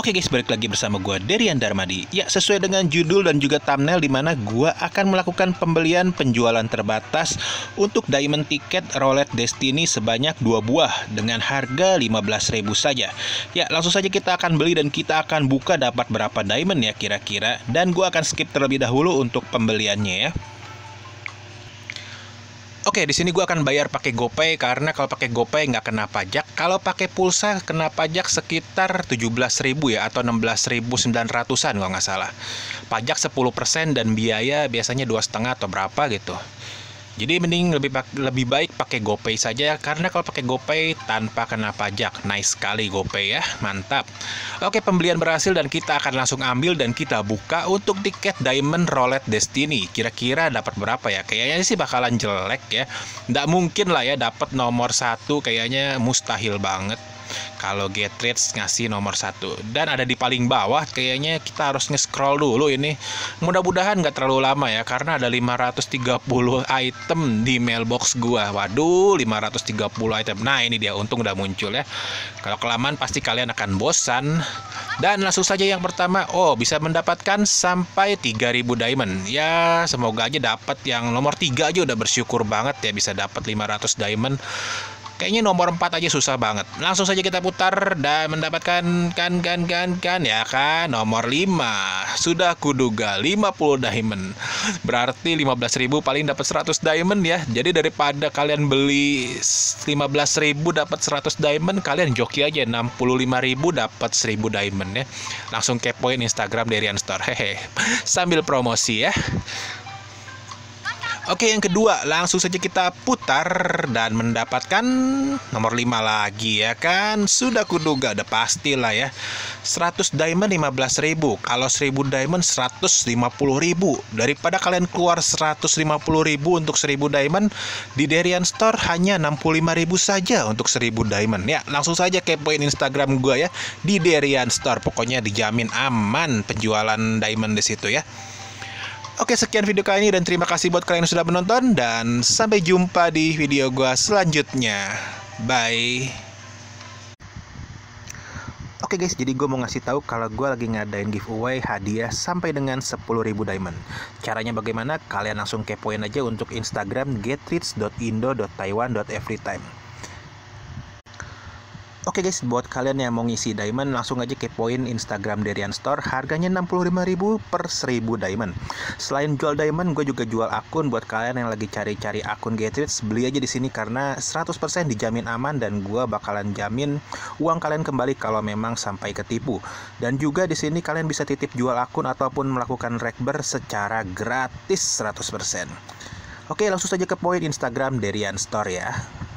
Oke guys, balik lagi bersama gua Deryan Darmadi. Ya, sesuai dengan judul dan juga thumbnail di mana gua akan melakukan pembelian penjualan terbatas untuk diamond tiket roulette Destiny sebanyak 2 buah dengan harga 15.000 saja. Ya, langsung saja kita akan beli dan kita akan buka dapat berapa diamond ya kira-kira, dan gua akan skip terlebih dahulu untuk pembeliannya ya. Oke, di sini gue akan bayar pakai GoPay karena kalau pakai GoPay nggak kena pajak. Kalau pakai pulsa kena pajak sekitar 17.000 ya atau 16.900-an kalau nggak salah. Pajak 10% dan biaya biasanya 2,5 atau berapa gitu. Jadi mending lebih baik pakai GoPay saja karena kalau pakai GoPay tanpa kena pajak. Nice sekali GoPay ya, mantap. Oke, pembelian berhasil dan kita akan langsung ambil dan kita buka untuk tiket Diamond Roulette Destiny. Kira-kira dapat berapa ya? Kayaknya sih bakalan jelek ya. Nggak mungkin lah ya dapat nomor 1, kayaknya mustahil banget. Kalau Getrich ngasih nomor 1 dan ada di paling bawah, kayaknya kita harus nge-scroll dulu ini. Mudah-mudahan nggak terlalu lama ya, karena ada 530 item di mailbox gua. Waduh, 530 item. Nah, ini dia, untung udah muncul ya. Kalau kelamaan pasti kalian akan bosan. Dan langsung saja yang pertama, oh bisa mendapatkan sampai 3.000 diamond. Ya, semoga aja dapat yang nomor 3 aja udah bersyukur banget ya bisa dapat 500 diamond. Kayaknya nomor 4 aja susah banget. Langsung saja kita putar dan mendapatkan kan nomor 5. Sudah kuduga 50 diamond. Berarti 15.000 paling dapat 100 diamond ya. Jadi daripada kalian beli 15.000 dapat 100 diamond, kalian joki aja 65.000 dapat 1.000 diamond ya. Langsung kepoin Instagram Derian Store. Hehe. Sambil promosi ya. Oke, yang kedua langsung saja kita putar dan mendapatkan nomor 5 lagi ya kan. Sudah kuduga, udah pasti lah ya. 100 diamond 15.000. Kalau 1.000 diamond 150.000. Daripada kalian keluar 150.000 untuk 1.000 diamond, di Derian Store hanya 65.000 saja untuk 1.000 diamond. Ya, langsung saja kepoin Instagram gua ya di Derian Store. Pokoknya dijamin aman penjualan diamond di situ ya. Oke, sekian video kali ini dan terima kasih buat kalian yang sudah menonton dan sampai jumpa di video gua selanjutnya. Bye. Oke guys, jadi gue mau ngasih tahu kalau gue lagi ngadain giveaway hadiah sampai dengan 10.000 diamond. Caranya bagaimana? Kalian langsung kepoin aja untuk Instagram getrich.indo.taiwan.everytime. Oke guys, buat kalian yang mau ngisi diamond, langsung aja kepoin Instagram Derian Store. Harganya 65.000 per 1.000 diamond. Selain jual diamond, gue juga jual akun. Buat kalian yang lagi cari-cari akun Getrich, beli aja di sini karena 100% dijamin aman. Dan gue bakalan jamin uang kalian kembali kalau memang sampai ketipu. Dan juga di sini kalian bisa titip jual akun ataupun melakukan rekber secara gratis 100%. Oke, langsung saja kepoin Instagram Derian Store ya.